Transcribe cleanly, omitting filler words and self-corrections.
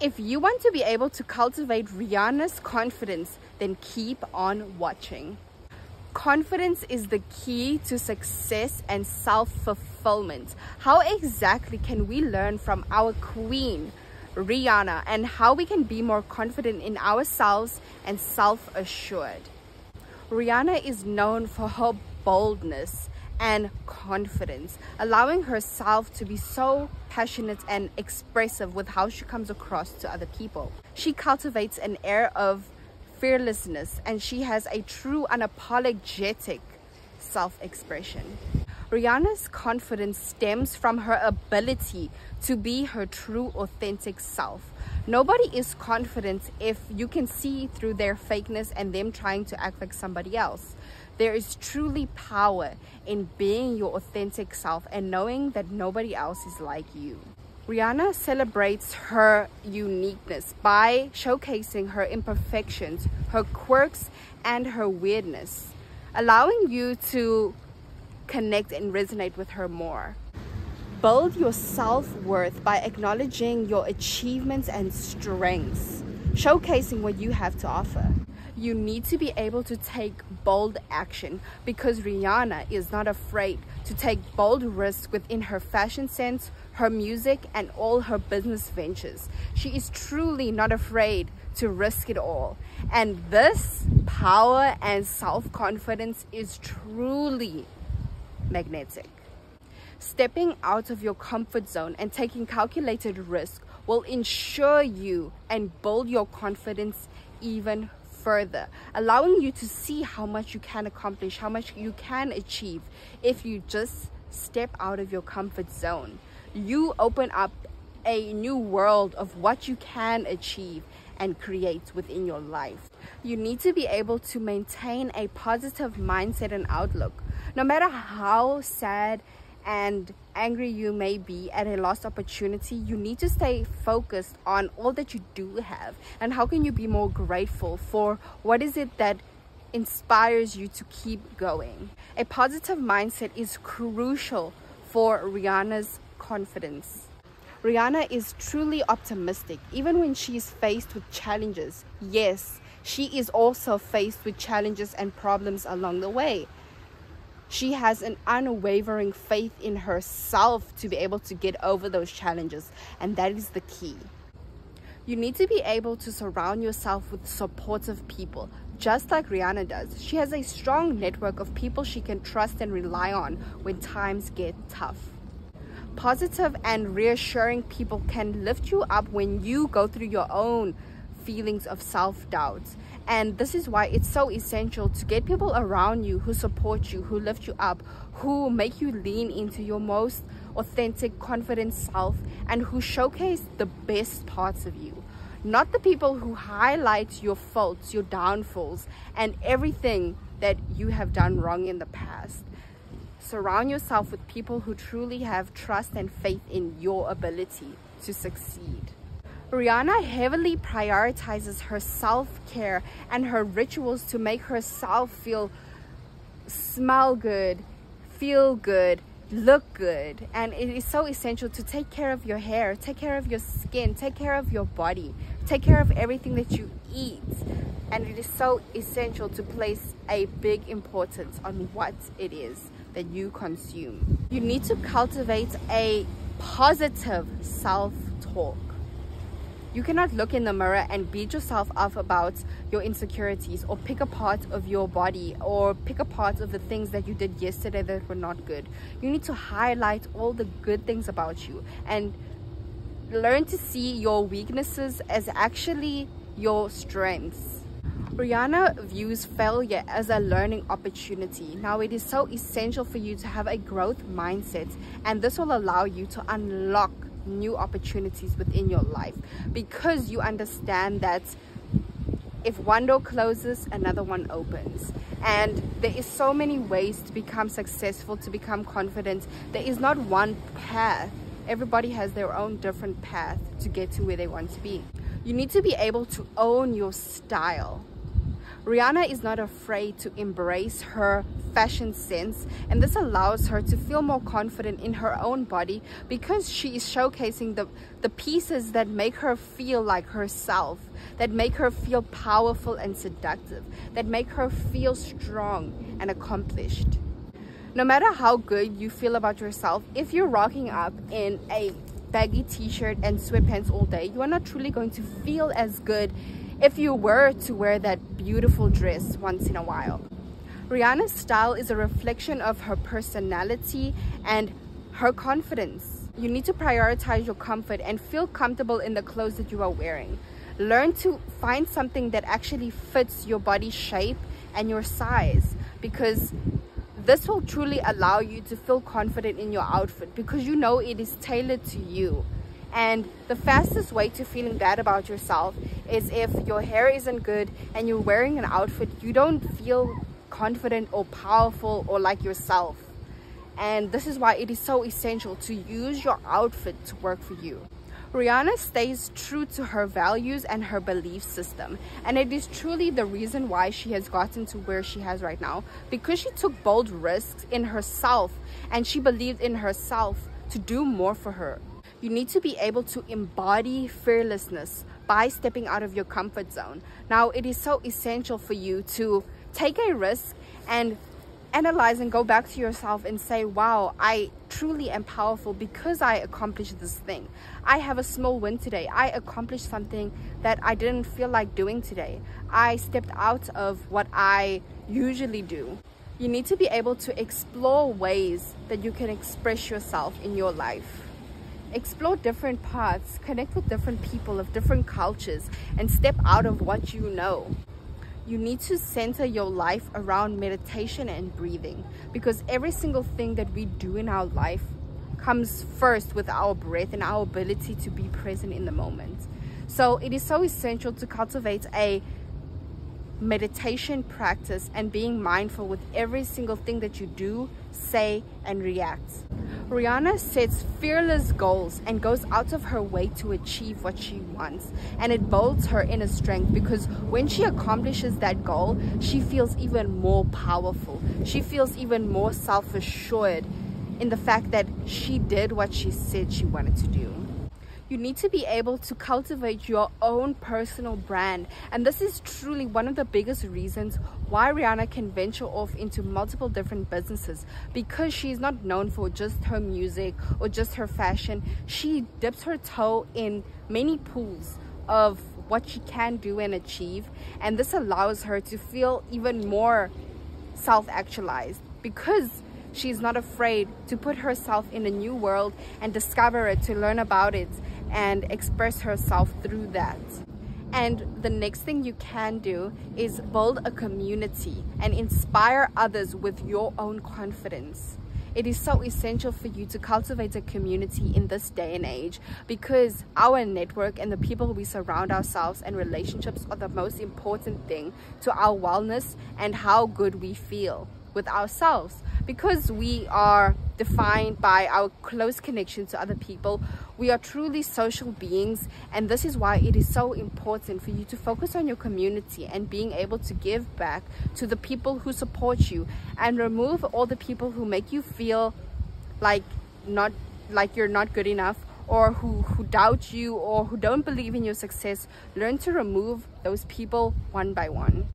If you want to be able to cultivate Rihanna's confidence, then keep on watching. Confidence is the key to success and self-fulfillment. How exactly can we learn from our queen, Rihanna, and how we can be more confident in ourselves and self-assured? Rihanna is known for her boldness and confidence, allowing herself to be so passionate and expressive with how she comes across to other people. She cultivates an air of fearlessness, and she has a true unapologetic self-expression. Rihanna's confidence stems from her ability to be her true authentic self. Nobody is confident if you can see through their fakeness and them trying to act like somebody else. There is truly power in being your authentic self and knowing that nobody else is like you. Rihanna celebrates her uniqueness by showcasing her imperfections, her quirks, and her weirdness, allowing you to connect and resonate with her more. Build your self-worth by acknowledging your achievements and strengths, showcasing what you have to offer. You need to be able to take bold action because Rihanna is not afraid to take bold risks within her fashion sense, her music, and all her business ventures. She is truly not afraid to risk it all. And this power and self-confidence is truly magnetic. Stepping out of your comfort zone and taking calculated risk will ensure you and build your confidence even further, allowing you to see how much you can accomplish, how much you can achieve if you just step out of your comfort zone. You open up a new world of what you can achieve and create within your life. You need to be able to maintain a positive mindset and outlook. No matter how sad and angry you may be at a lost opportunity, you need to stay focused on all that you do have and how can you be more grateful for what is it that inspires you to keep going. A positive mindset is crucial for Rihanna's confidence. Rihanna is truly optimistic even when she is faced with challenges. Yes, she is also faced with challenges and problems along the way. She has an unwavering faith in herself to be able to get over those challenges, and that is the key. You need to be able to surround yourself with supportive people, just like Rihanna does. She has a strong network of people she can trust and rely on when times get tough. Positive and reassuring people can lift you up when you go through your own feelings of self-doubt, and this is why it's so essential to get people around you who support you, who lift you up, who make you lean into your most authentic, confident self, and who showcase the best parts of you, not the people who highlight your faults, your downfalls, and everything that you have done wrong in the past. Surround yourself with people who truly have trust and faith in your ability to succeed. Rihanna heavily prioritizes her self-care and her rituals to make herself smell good, feel good, look good. And it is so essential to take care of your hair, take care of your skin, take care of your body, take care of everything that you eat. And it is so essential to place a big importance on what it is that you consume. You need to cultivate a positive self-talk. You cannot look in the mirror and beat yourself up about your insecurities or pick apart of your body or pick apart of the things that you did yesterday that were not good. You need to highlight all the good things about you and learn to see your weaknesses as actually your strengths. Rihanna views failure as a learning opportunity. Now, it is so essential for you to have a growth mindset, and this will allow you to unlock new opportunities within your life because you understand that if one door closes, another one opens, and there is so many ways to become successful, to become confident. There is not one path. Everybody has their own different path to get to where they want to be. You need to be able to own your style. Rihanna is not afraid to embrace her fashion sense, and this allows her to feel more confident in her own body because she is showcasing the pieces that make her feel like herself, that make her feel powerful and seductive, that make her feel strong and accomplished. No matter how good you feel about yourself, if you're rocking up in a baggy t-shirt and sweatpants all day, you are not truly going to feel as good if you were to wear that beautiful dress once in a while. Rihanna's style is a reflection of her personality and her confidence. You need to prioritize your comfort and feel comfortable in the clothes that you are wearing. Learn to find something that actually fits your body shape and your size, because this will truly allow you to feel confident in your outfit because you know it is tailored to you. And the fastest way to feeling bad about yourself is if your hair isn't good and you're wearing an outfit, you don't feel confident or powerful or like yourself. And this is why it is so essential to use your outfit to work for you. Rihanna stays true to her values and her belief system, and it is truly the reason why she has gotten to where she has right now, because she took bold risks in herself and she believed in herself to do more for her. You need to be able to embody fearlessness by stepping out of your comfort zone. Now, it is so essential for you to take a risk and analyze and go back to yourself and say, wow, I truly am powerful because I accomplished this thing. I have a small win today. I accomplished something that I didn't feel like doing today. I stepped out of what I usually do. You need to be able to explore ways that you can express yourself in your life. Explore different paths, connect with different people of different cultures, and step out of what you know. You need to center your life around meditation and breathing, because every single thing that we do in our life comes first with our breath and our ability to be present in the moment. So it is so essential to cultivate a meditation practice and being mindful with every single thing that you do, say, and react. Rihanna sets fearless goals and goes out of her way to achieve what she wants, and it bolds her inner strength, because when she accomplishes that goal, she feels even more powerful. She feels even more self-assured in the fact that she did what she said she wanted to do. You need to be able to cultivate your own personal brand, and this is truly one of the biggest reasons why Rihanna can venture off into multiple different businesses, because she is not known for just her music or just her fashion. She dips her toe in many pools of what she can do and achieve, and this allows her to feel even more self-actualized because she's not afraid to put herself in a new world and discover it, to learn about it and express herself through that. And the next thing you can do is build a community and inspire others with your own confidence. It is so essential for you to cultivate a community in this day and age, because our network and the people we surround ourselves and relationships are the most important thing to our wellness and how good we feel with ourselves, because we are defined by our close connection to other people. We are truly social beings, and this is why it is so important for you to focus on your community and being able to give back to the people who support you, and remove all the people who make you feel like you're not good enough, or who doubt you, or who don't believe in your success. Learn to remove those people one by one.